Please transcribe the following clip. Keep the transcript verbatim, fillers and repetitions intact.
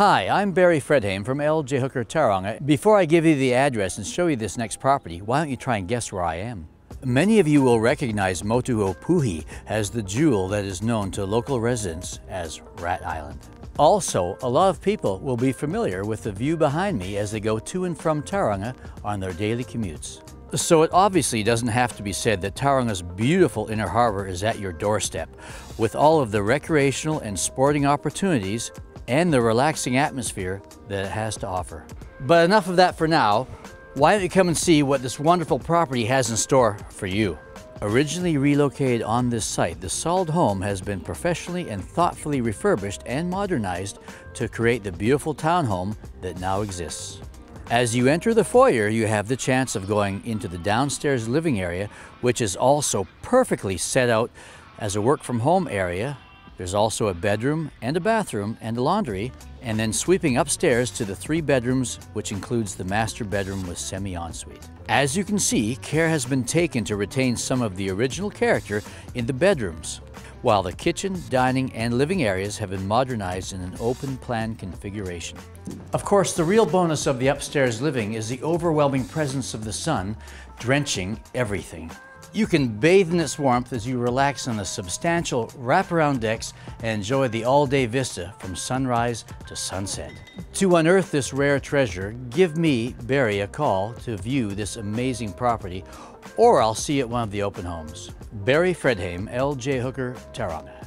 Hi, I'm Barry Fredheim from L J. Hooker, Tauranga. Before I give you the address and show you this next property, why don't you try and guess where I am? Many of you will recognize Motuopuhi as the jewel that is known to local residents as Rat Island. Also, a lot of people will be familiar with the view behind me as they go to and from Tauranga on their daily commutes. So it obviously doesn't have to be said that Tauranga's beautiful inner harbor is at your doorstep, with all of the recreational and sporting opportunities and the relaxing atmosphere that it has to offer. But enough of that for now. Why don't you come and see what this wonderful property has in store for you? Originally relocated on this site, the solid home has been professionally and thoughtfully refurbished and modernized to create the beautiful townhome that now exists. As you enter the foyer, you have the chance of going into the downstairs living area, which is also perfectly set out as a work from home area. There's also a bedroom and a bathroom and a laundry, and then sweeping upstairs to the three bedrooms, which includes the master bedroom with semi-ensuite. As you can see, care has been taken to retain some of the original character in the bedrooms, while the kitchen, dining, and living areas have been modernized in an open plan configuration. Of course, the real bonus of the upstairs living is the overwhelming presence of the sun, drenching everything. You can bathe in its warmth as you relax on the substantial wraparound decks and enjoy the all-day vista from sunrise to sunset. To unearth this rare treasure, give me, Barry, a call to view this amazing property, or I'll see you at one of the open homes. Barry Fredheim, L J. Hooker, Tauranga.